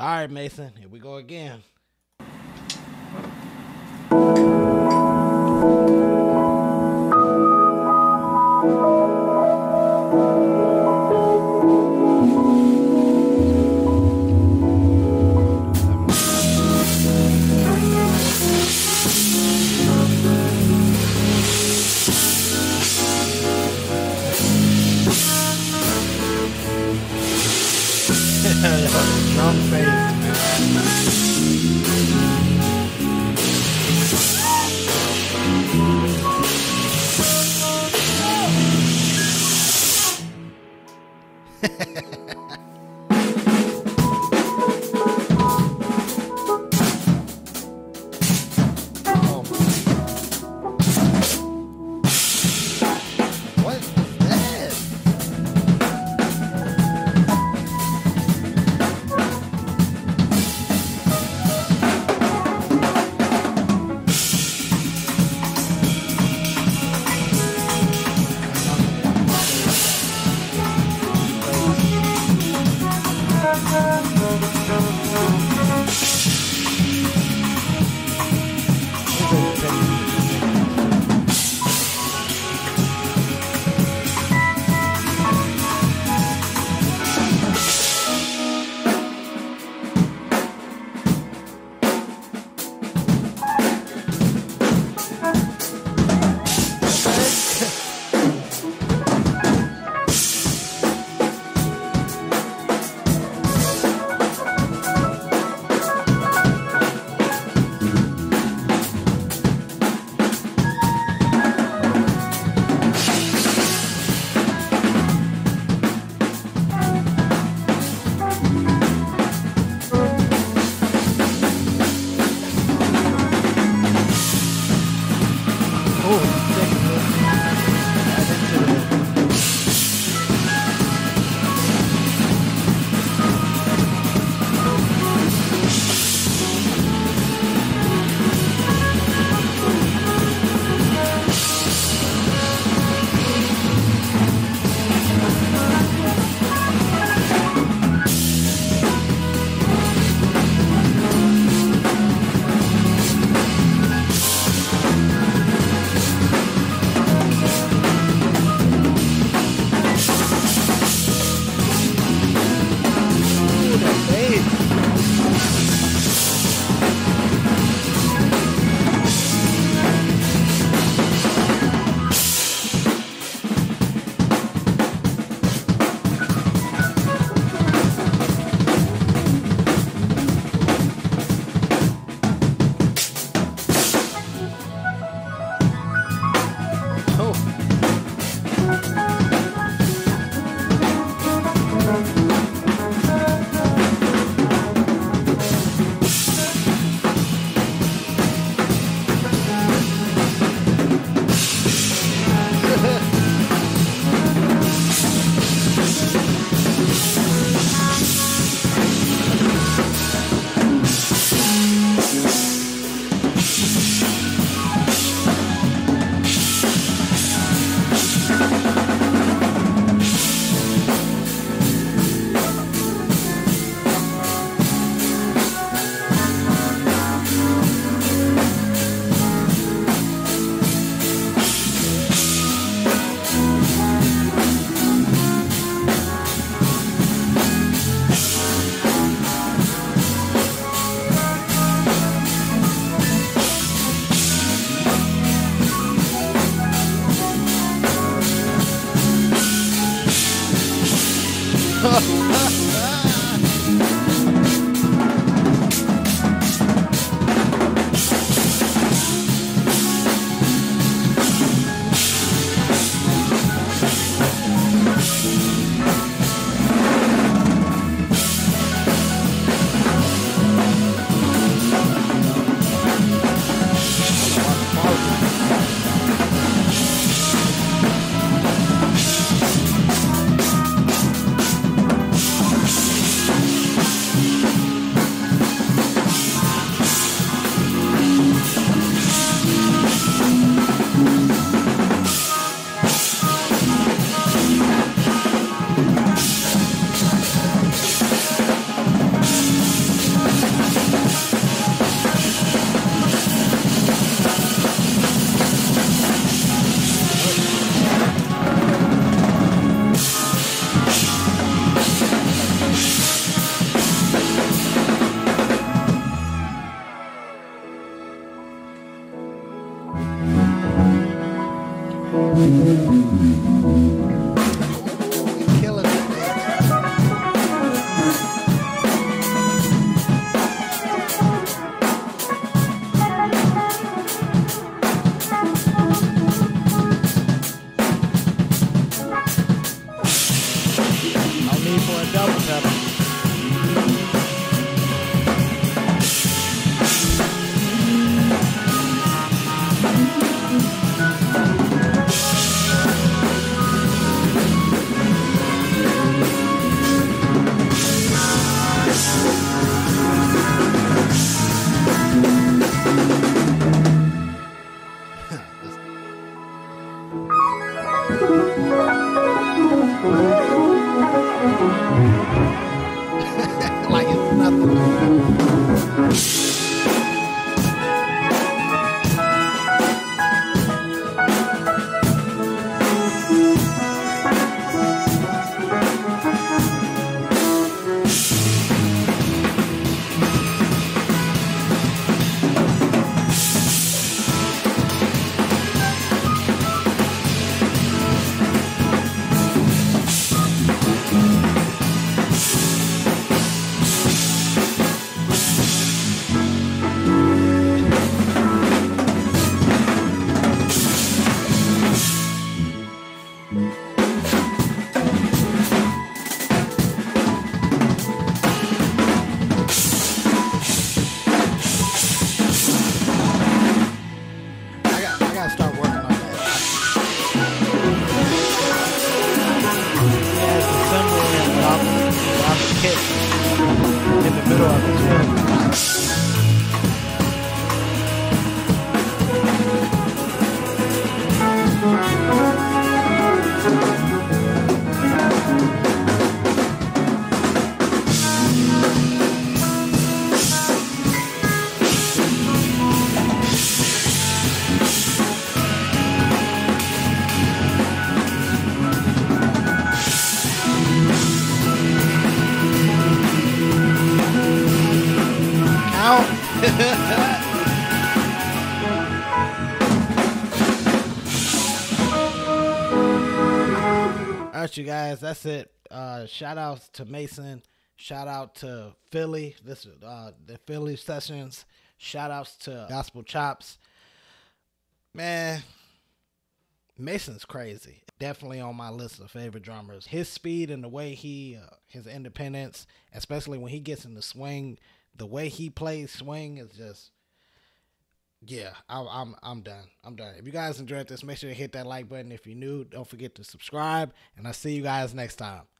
All right, Mason, here we go again. Drum bass, man. Like it's nothing. All right, you guys, that's it. Shout outs to Mason, shout out to Philly, this is the Philly sessions, shout outs to Gospel Chops. Man, Mason's crazy. Definitely on my list of favorite drummers. His speed and the way he his independence, especially when he gets in the swing, the way he plays swing is just, yeah, I'm done. I'm done. If you guys enjoyed this, make sure to hit that like button. If you're new, don't forget to subscribe, and I'll see you guys next time.